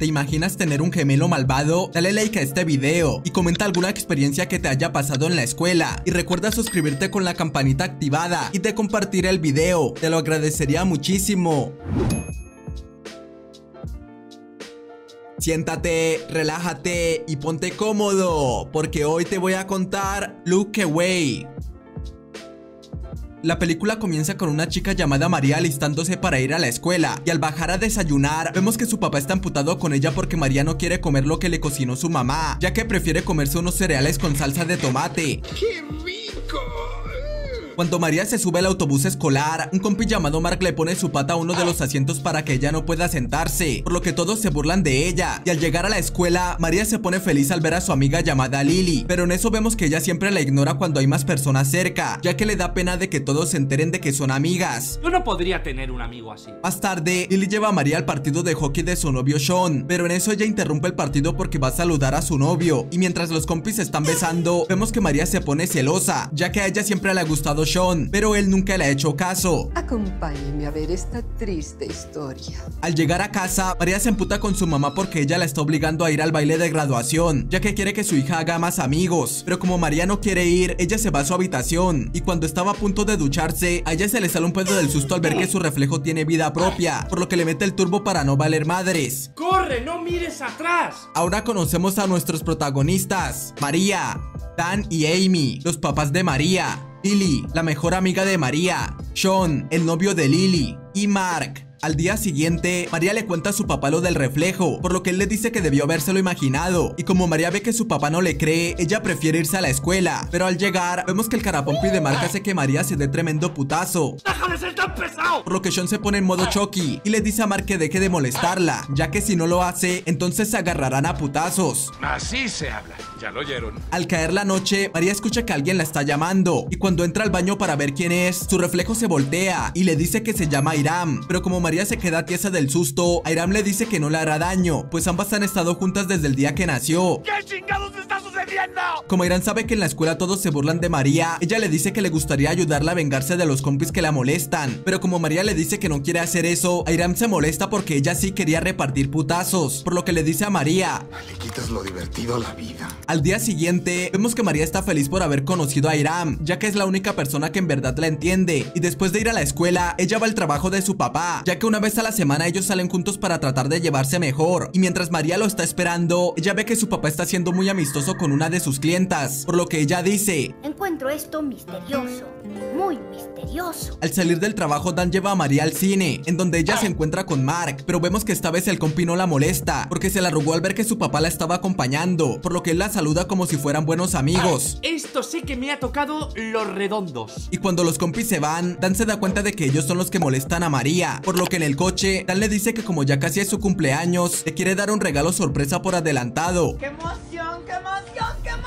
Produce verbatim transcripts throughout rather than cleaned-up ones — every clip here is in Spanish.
¿Te imaginas tener un gemelo malvado? Dale like a este video y comenta alguna experiencia que te haya pasado en la escuela. Y recuerda suscribirte con la campanita activada y de compartir el video. Te lo agradecería muchísimo. Siéntate, relájate y ponte cómodo, porque hoy te voy a contar Look Away. La película comienza con una chica llamada María alistándose para ir a la escuela, y al bajar a desayunar vemos que su papá está amputado con ella porque María no quiere comer lo que le cocinó su mamá, ya que prefiere comerse unos cereales con salsa de tomate. ¡Qué rico! Cuando María se sube al autobús escolar, un compi llamado Mark le pone su pata a uno de los asientos para que ella no pueda sentarse, por lo que todos se burlan de ella. Y al llegar a la escuela, María se pone feliz al ver a su amiga llamada Lily, pero en eso vemos que ella siempre la ignora cuando hay más personas cerca, ya que le da pena de que todos se enteren de que son amigas. Yo no podría tener un amigo así. Más tarde, Lily lleva a María al partido de hockey de su novio Sean, pero en eso ella interrumpe el partido porque va a saludar a su novio, y mientras los compis se están besando, vemos que María se pone celosa, ya que a ella siempre le ha gustado Sean, pero él nunca le ha hecho caso. Acompáñeme a ver esta triste historia. Al llegar a casa, María se emputa con su mamá porque ella la está obligando a ir al baile de graduación, ya que quiere que su hija haga más amigos. Pero como María no quiere ir, ella se va a su habitación, y cuando estaba a punto de ducharse, a ella se le sale un pedo del susto al ver que su reflejo tiene vida propia, por lo que le mete el turbo para no valer madres. ¡Corre, no mires atrás! Ahora conocemos a nuestros protagonistas: María, Dan y Amy, los papás de María; Lily, la mejor amiga de María; Sean, el novio de Lily; y Mark. Al día siguiente, María le cuenta a su papá lo del reflejo, por lo que él le dice que debió habérselo imaginado. Y como María ve que su papá no le cree, ella prefiere irse a la escuela. Pero al llegar, vemos que el carapompi de Mark hace que María se dé tremendo putazo. ¡Deja de ser tan pesado! Por lo que Sean se pone en modo Chucky y le dice a Mark que deje de molestarla, ya que si no lo hace, entonces se agarrarán a putazos. Así se habla, ya lo oyeron. Al caer la noche, María escucha que alguien la está llamando, y cuando entra al baño para ver quién es, su reflejo se voltea y le dice que se llama Airam. Pero como María María se queda tiesa del susto, Airam le dice que no le hará daño, pues ambas han estado juntas desde el día que nació. ¿Qué chingados está sucediendo? Como Airam sabe que en la escuela todos se burlan de María, ella le dice que le gustaría ayudarla a vengarse de los compis que la molestan. Pero como María le dice que no quiere hacer eso, Airam se molesta porque ella sí quería repartir putazos, por lo que le dice a María: le quitas lo divertido a la vida. Al día siguiente, vemos que María está feliz por haber conocido a Airam, ya que es la única persona que en verdad la entiende. Y después de ir a la escuela, ella va al trabajo de su papá, ya que una vez a la semana ellos salen juntos para tratar de llevarse mejor. Y mientras María lo está esperando, ella ve que su papá está siendo muy amistoso con una de sus clientas, por lo que ella dice: encuentro esto misterioso, muy misterioso. Al salir del trabajo, Dan lleva a María al cine, en donde ella se encuentra con Mark, pero vemos que esta vez el compi no la molesta, porque se la arrugó al ver que su papá la estaba acompañando, por lo que él la saluda como si fueran buenos amigos. Ay, esto sí que me ha tocado los redondos. Y cuando los compis se van, Dan se da cuenta de que ellos son los que molestan a María, por lo que en el coche, Dan le dice que como ya casi es su cumpleaños, le quiere dar un regalo sorpresa por adelantado. ¡Qué emoción, qué emoción, qué emoción!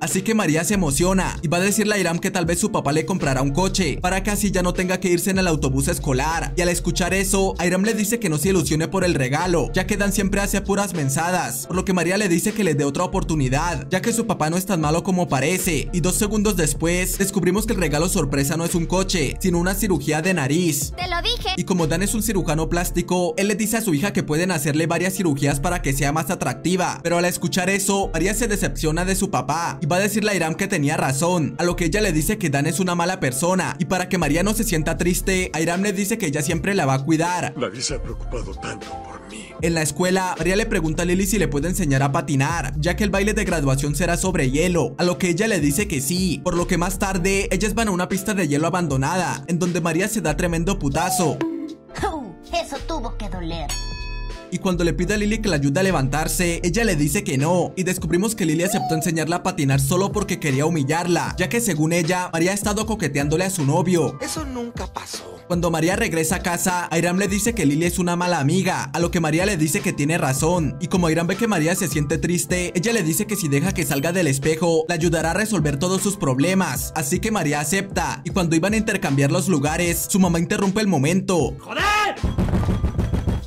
Así que María se emociona y va a decirle a Airam que tal vez su papá le comprará un coche, para que así ya no tenga que irse en el autobús escolar. Y al escuchar eso, Airam le dice que no se ilusione por el regalo, ya que Dan siempre hace puras mensadas, por lo que María le dice que le dé otra oportunidad, ya que su papá no es tan malo como parece. Y dos segundos después, descubrimos que el regalo sorpresa no es un coche, sino una cirugía de nariz. ¡Te lo dije! Y como Dan es un cirujano plástico, él le dice a su hija que pueden hacerle varias cirugías para que sea más atractiva. Pero al escuchar eso, María se decepciona de su papá y va a decirle a Airam que tenía razón, a lo que ella le dice que Dan es una mala persona. Y para que María no se sienta triste, Airam le dice que ella siempre la va a cuidar. Nadie se ha preocupado tanto por mí. En la escuela, María le pregunta a Lily si le puede enseñar a patinar, ya que el baile de graduación será sobre hielo, a lo que ella le dice que sí, por lo que más tarde ellas van a una pista de hielo abandonada, en donde María se da tremendo putazo. Oh, eso tuvo que doler. Y cuando le pide a Lily que la ayude a levantarse, ella le dice que no, y descubrimos que Lily aceptó enseñarla a patinar solo porque quería humillarla, ya que según ella, María ha estado coqueteándole a su novio. Eso nunca pasó. Cuando María regresa a casa, Airam le dice que Lily es una mala amiga, a lo que María le dice que tiene razón. Y como Airam ve que María se siente triste, ella le dice que si deja que salga del espejo, la ayudará a resolver todos sus problemas. Así que María acepta, y cuando iban a intercambiar los lugares, su mamá interrumpe el momento. ¡Joder!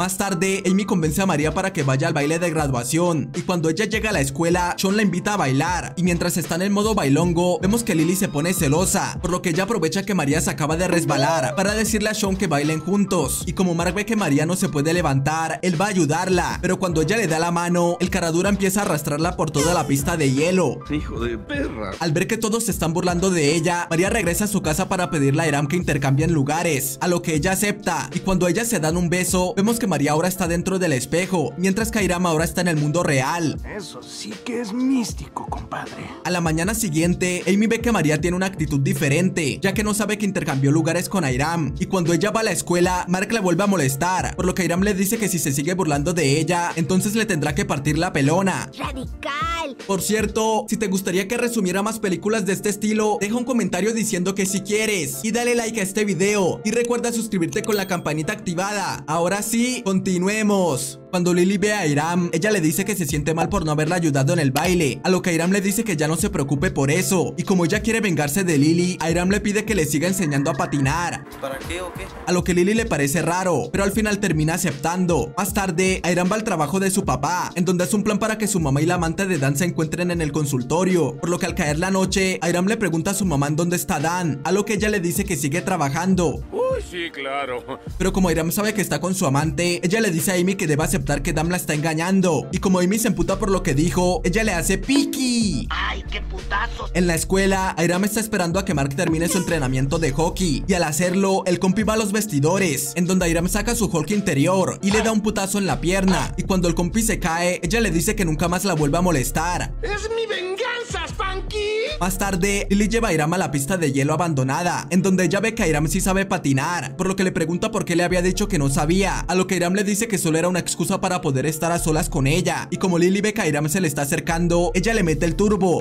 Más tarde, Amy convence a María para que vaya al baile de graduación, y cuando ella llega a la escuela, Sean la invita a bailar, y mientras están en modo bailongo, vemos que Lily se pone celosa, por lo que ella aprovecha que María se acaba de resbalar para decirle a Sean que bailen juntos, y como Mark ve que María no se puede levantar, él va a ayudarla, pero cuando ella le da la mano, el caradura empieza a arrastrarla por toda la pista de hielo. ¡Hijo de perra! Al ver que todos se están burlando de ella, María regresa a su casa para pedirle a Airam que intercambien lugares, a lo que ella acepta, y cuando ellas se dan un beso, vemos que María ahora está dentro del espejo, mientras que Airam ahora está en el mundo real. Eso sí que es místico, compadre. A la mañana siguiente, Amy ve que María tiene una actitud diferente, ya que no sabe que intercambió lugares con Airam, y cuando ella va a la escuela, Mark la vuelve a molestar, por lo que Airam le dice que si se sigue burlando de ella, entonces le tendrá que partir la pelona. ¡Radical! Por cierto, si te gustaría que resumiera más películas de este estilo, deja un comentario diciendo que si quieres, y dale like a este video, y recuerda suscribirte con la campanita activada. Ahora sí, continuemos. Cuando Lily ve a Airam, ella le dice que se siente mal por no haberla ayudado en el baile, a lo que Airam le dice que ya no se preocupe por eso, y como ella quiere vengarse de Lily, Airam le pide que le siga enseñando a patinar. ¿Para qué o qué? A lo que Lily le parece raro, pero al final termina aceptando. Más tarde, Airam va al trabajo de su papá, en donde hace un plan para que su mamá y la amante de Dan se encuentren en el consultorio, por lo que al caer la noche, Airam le pregunta a su mamá en dónde está Dan, a lo que ella le dice que sigue trabajando. Uy, sí, claro. Pero como Airam sabe que está con su amante, ella le dice a Amy que debe aceptar que Dan la está engañando, y como Amy se emputa por lo que dijo, ella le hace piqui. ¡Ay, qué putazo! En la escuela, Airam está esperando a que Mark termine su entrenamiento de hockey, y al hacerlo, el compi va a los vestidores, en donde Airam saca su Hulk interior y le da un putazo en la pierna, y cuando el compi se cae, ella le dice que nunca más la vuelva a molestar. ¡Es mi venganza, Spanky! Más tarde, Lily lleva a Airam a la pista de hielo abandonada, en donde ella ve que Airam sí sabe patinar, por lo que le pregunta por qué le había dicho que no sabía, a lo que Airam le dice que solo era una excusa para poder estar a solas con ella, y como Lily ve que Airam se le está acercando, ella le mete el turbo.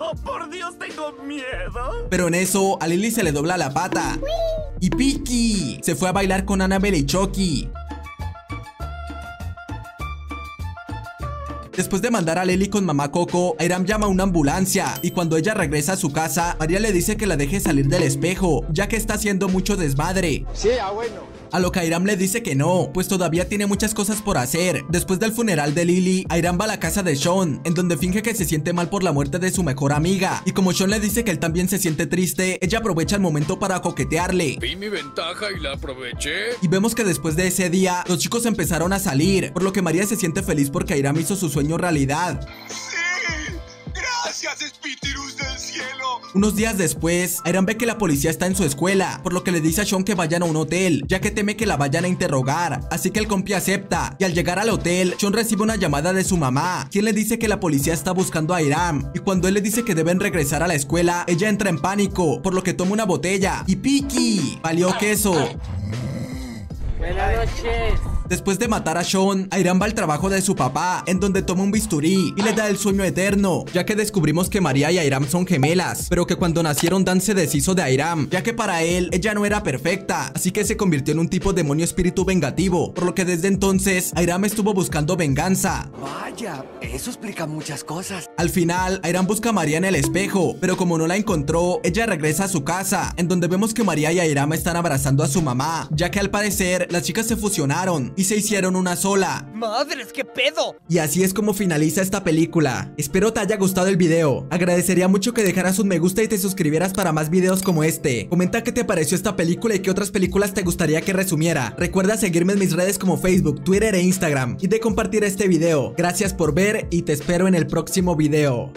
¡Oh, por Dios, tengo miedo! Pero en eso, a Lily se le dobla la pata y Piki se fue a bailar con Annabelle y Chucky. Después de mandar a Lily con mamá Coco, Airam llama a una ambulancia, y cuando ella regresa a su casa, María le dice que la deje salir del espejo, ya que está haciendo mucho desmadre. Sí, ah, bueno. A lo que Airam le dice que no, pues todavía tiene muchas cosas por hacer. Después del funeral de Lily, Airam va a la casa de Sean, en donde finge que se siente mal por la muerte de su mejor amiga, y como Sean le dice que él también se siente triste, ella aprovecha el momento para coquetearle. Vi mi ventaja y la aproveché. Y vemos que después de ese día, los chicos empezaron a salir, por lo que María se siente feliz porque Airam hizo su sueño realidad. Gracias, espíritus del cielo. Unos días después, Airam ve que la policía está en su escuela, por lo que le dice a Sean que vayan a un hotel, ya que teme que la vayan a interrogar, así que el compi acepta, y al llegar al hotel, Sean recibe una llamada de su mamá, quien le dice que la policía está buscando a Airam, y cuando él le dice que deben regresar a la escuela, ella entra en pánico, por lo que toma una botella, y ¡piqui! Valió queso. Buenas noches. Después de matar a Sean, Airam va al trabajo de su papá, en donde toma un bisturí y le da el sueño eterno, ya que descubrimos que María y Airam son gemelas, pero que cuando nacieron Dan se deshizo de Airam, ya que para él, ella no era perfecta, así que se convirtió en un tipo demonio espíritu vengativo, por lo que desde entonces, Airam estuvo buscando venganza. Vaya, eso explica muchas cosas. Al final, Airam busca a María en el espejo, pero como no la encontró, ella regresa a su casa, en donde vemos que María y Airam están abrazando a su mamá, ya que al parecer, las chicas se fusionaron y se hicieron una sola. ¡Madres, qué pedo! Y así es como finaliza esta película. Espero te haya gustado el video. Agradecería mucho que dejaras un me gusta y te suscribieras para más videos como este. Comenta qué te pareció esta película y qué otras películas te gustaría que resumiera. Recuerda seguirme en mis redes como Facebook, Twitter e Instagram, y de compartir este video. Gracias por ver y te espero en el próximo video.